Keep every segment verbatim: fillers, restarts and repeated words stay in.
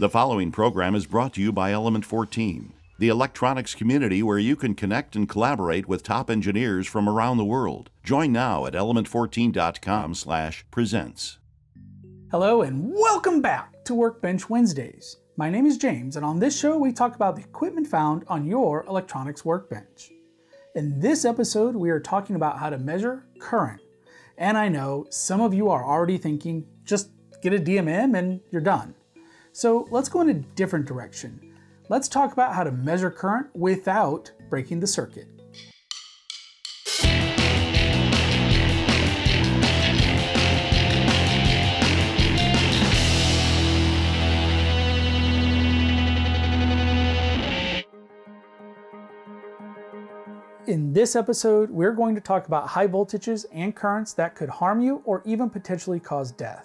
The following program is brought to you by Element fourteen, the electronics community where you can connect and collaborate with top engineers from around the world. Join now at element fourteen dot com slash presents. Hello and welcome back to Workbench Wednesdays. My name is James, and on this show we talk about the equipment found on your electronics workbench. In this episode we are talking about how to measure current. And I know some of you are already thinking, just get a D M M and you're done. So let's go in a different direction. Let's talk about how to measure current without breaking the circuit. In this episode, we're going to talk about high voltages and currents that could harm you or even potentially cause death.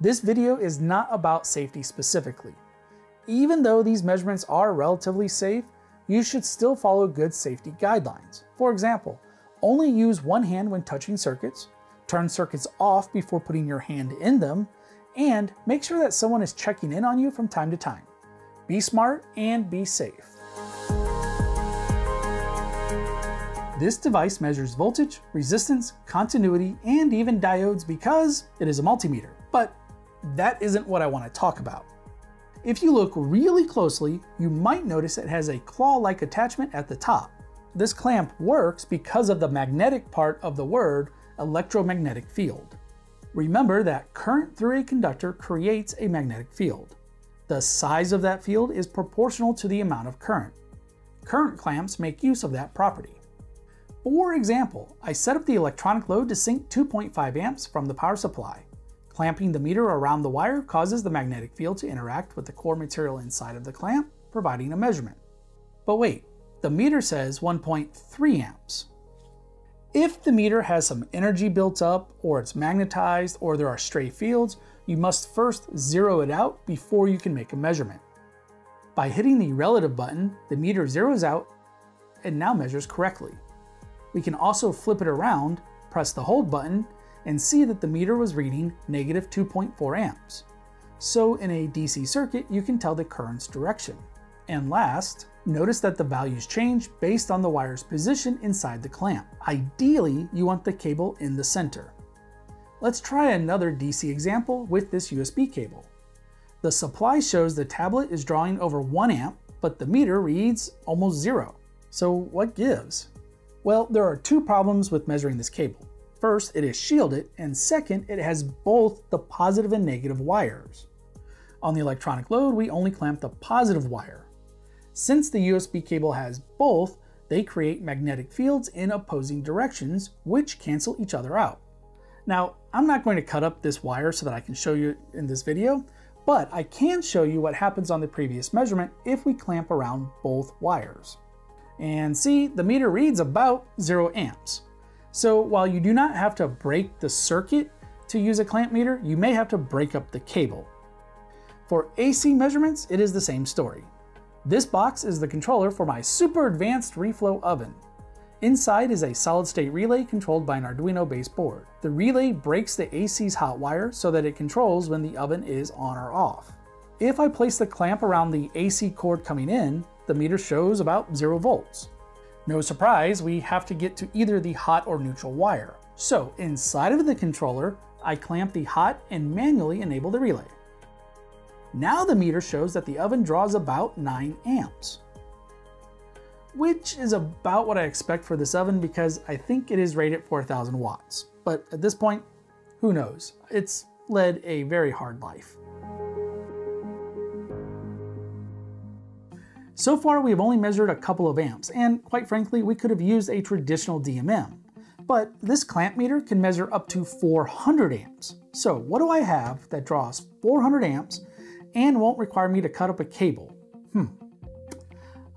This video is not about safety specifically. Even though these measurements are relatively safe, you should still follow good safety guidelines. For example, only use one hand when touching circuits, turn circuits off before putting your hand in them, and make sure that someone is checking in on you from time to time. Be smart and be safe. This device measures voltage, resistance, continuity, and even diodes because it is a multimeter. But that isn't what I want to talk about. If you look really closely, you might notice it has a claw-like attachment at the top. This clamp works because of the magnetic part of the word electromagnetic field. Remember that current through a conductor creates a magnetic field. The size of that field is proportional to the amount of current. Current clamps make use of that property. For example, I set up the electronic load to sync two point five amps from the power supply. Clamping the meter around the wire causes the magnetic field to interact with the core material inside of the clamp, providing a measurement. But wait, the meter says one point three amps. If the meter has some energy built up, or it's magnetized, or there are stray fields, you must first zero it out before you can make a measurement. By hitting the relative button, the meter zeroes out and now measures correctly. We can also flip it around, press the hold button, and see that the meter was reading negative two point four amps. So in a D C circuit, you can tell the current's direction. And last, notice that the values change based on the wire's position inside the clamp. Ideally, you want the cable in the center. Let's try another D C example with this U S B cable. The supply shows the tablet is drawing over one amp, but the meter reads almost zero. So what gives? Well, there are two problems with measuring this cable. First, it is shielded, and second, it has both the positive and negative wires. On the electronic load, we only clamp the positive wire. Since the U S B cable has both, they create magnetic fields in opposing directions, which cancel each other out. Now, I'm not going to cut up this wire so that I can show you in this video, but I can show you what happens on the previous measurement if we clamp around both wires. And see, the meter reads about zero amps. So while you do not have to break the circuit to use a clamp meter, you may have to break up the cable. For A C measurements, it is the same story. This box is the controller for my super advanced reflow oven. Inside is a solid-state relay controlled by an Arduino-based board. The relay breaks the A C's hot wire so that it controls when the oven is on or off. If I place the clamp around the A C cord coming in, the meter shows about zero volts. No surprise, we have to get to either the hot or neutral wire. So inside of the controller, I clamp the hot and manually enable the relay. Now the meter shows that the oven draws about nine amps, which is about what I expect for this oven because I think it is rated for one thousand watts. But at this point, who knows? It's led a very hard life. So far, we have only measured a couple of amps, and quite frankly, we could have used a traditional D M M. But this clamp meter can measure up to four hundred amps. So what do I have that draws four hundred amps and won't require me to cut up a cable? Hmm,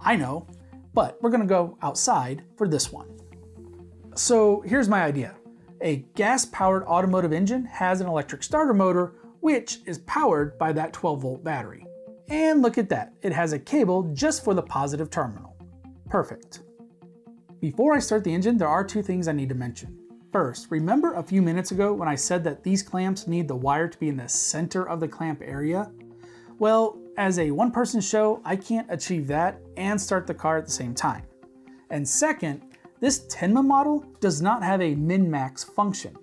I know, but we're gonna go outside for this one. So here's my idea. A gas-powered automotive engine has an electric starter motor, which is powered by that twelve volt battery. And look at that, it has a cable just for the positive terminal. Perfect. Before I start the engine, there are two things I need to mention. First, remember a few minutes ago when I said that these clamps need the wire to be in the center of the clamp area? Well, as a one-person show, I can't achieve that and start the car at the same time. And second, this Tenma model does not have a min-max function.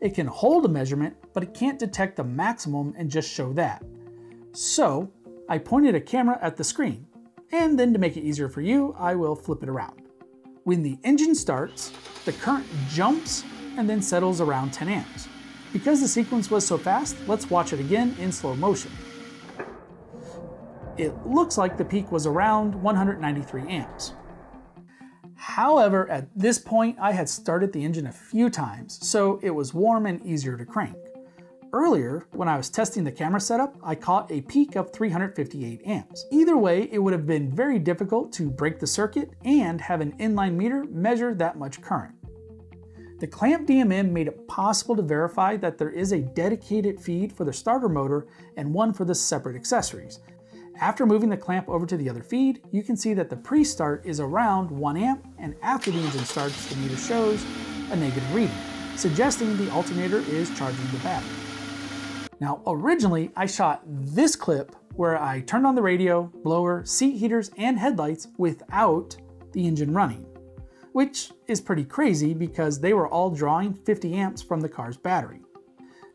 It can hold a measurement, but it can't detect the maximum and just show that. So I pointed a camera at the screen, and then to make it easier for you, I will flip it around. When the engine starts, the current jumps and then settles around ten amps. Because the sequence was so fast, let's watch it again in slow motion. It looks like the peak was around one hundred ninety-three amps. However, at this point, I had started the engine a few times, so it was warm and easier to crank. Earlier, when I was testing the camera setup, I caught a peak of three hundred fifty-eight amps. Either way, it would have been very difficult to break the circuit and have an inline meter measure that much current. The clamp D M M made it possible to verify that there is a dedicated feed for the starter motor and one for the separate accessories. After moving the clamp over to the other feed, you can see that the pre-start is around one amp, and after the engine starts, the meter shows a negative reading, suggesting the alternator is charging the battery. Now, originally, I shot this clip where I turned on the radio, blower, seat heaters, and headlights without the engine running, which is pretty crazy because they were all drawing fifty amps from the car's battery.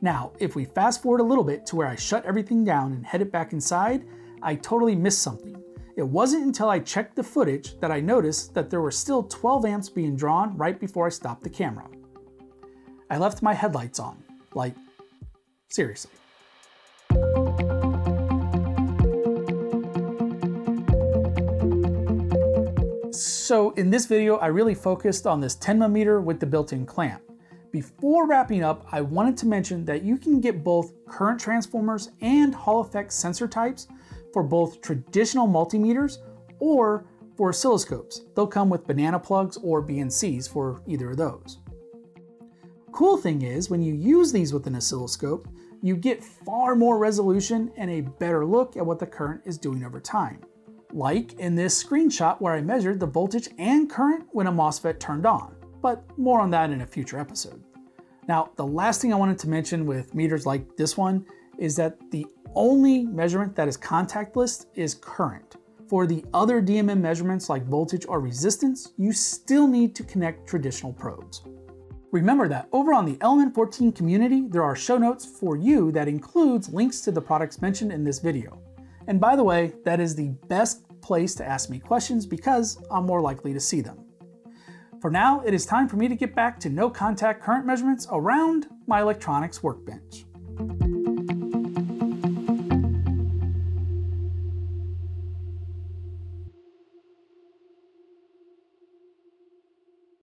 Now, if we fast forward a little bit to where I shut everything down and headed back inside, I totally missed something. It wasn't until I checked the footage that I noticed that there were still twelve amps being drawn right before I stopped the camera. I left my headlights on, like, seriously. So in this video, I really focused on this Tenma meter with the built-in clamp. Before wrapping up, I wanted to mention that you can get both current transformers and Hall Effect sensor types for both traditional multimeters or for oscilloscopes. They'll come with banana plugs or B N Cs for either of those. Cool thing is, when you use these with an oscilloscope, you get far more resolution and a better look at what the current is doing over time. Like in this screenshot where I measured the voltage and current when a MOSFET turned on, but more on that in a future episode. Now, the last thing I wanted to mention with meters like this one is that the only measurement that is contactless is current. For the other D M M measurements like voltage or resistance, you still need to connect traditional probes. Remember that over on the Element fourteen community, there are show notes for you that includes links to the products mentioned in this video. And by the way, that is the best place to ask me questions because I'm more likely to see them. For now, it is time for me to get back to no-contact current measurements around my electronics workbench.